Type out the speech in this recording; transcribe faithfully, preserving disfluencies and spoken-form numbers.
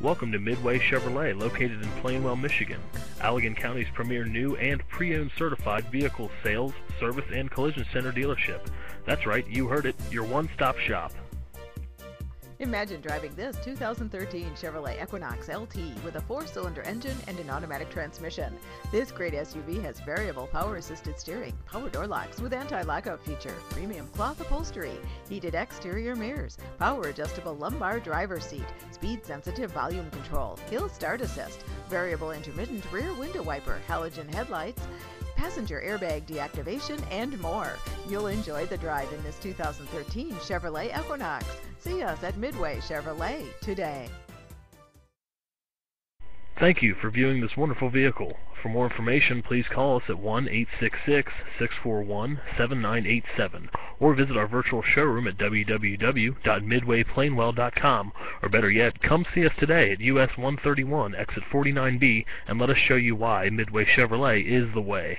Welcome to Midway Chevrolet, located in Plainwell, Michigan, Allegan County's premier new and pre-owned certified vehicle sales, service, and collision center dealership. That's right, you heard it, your one-stop shop. Imagine driving this two thousand thirteen Chevrolet Equinox L T with a four-cylinder engine and an automatic transmission. This great S U V has variable power-assisted steering, power door locks with anti-lockout feature, premium cloth upholstery, heated exterior mirrors, power-adjustable lumbar driver's seat, speed-sensitive volume control, hill start assist, variable intermittent rear window wiper, halogen headlights, passenger airbag deactivation, and more. You'll enjoy the drive in this two thousand thirteen Chevrolet Equinox. See us at Midway Chevrolet today. Thank you for viewing this wonderful vehicle. For more information, please call us at one eight six six, six four one, seven nine eight seven or visit our virtual showroom at w w w dot midway plainwell dot com, or better yet, come see us today at U S one thirty-one, exit forty-nine B, and let us show you why Midway Chevrolet is the way.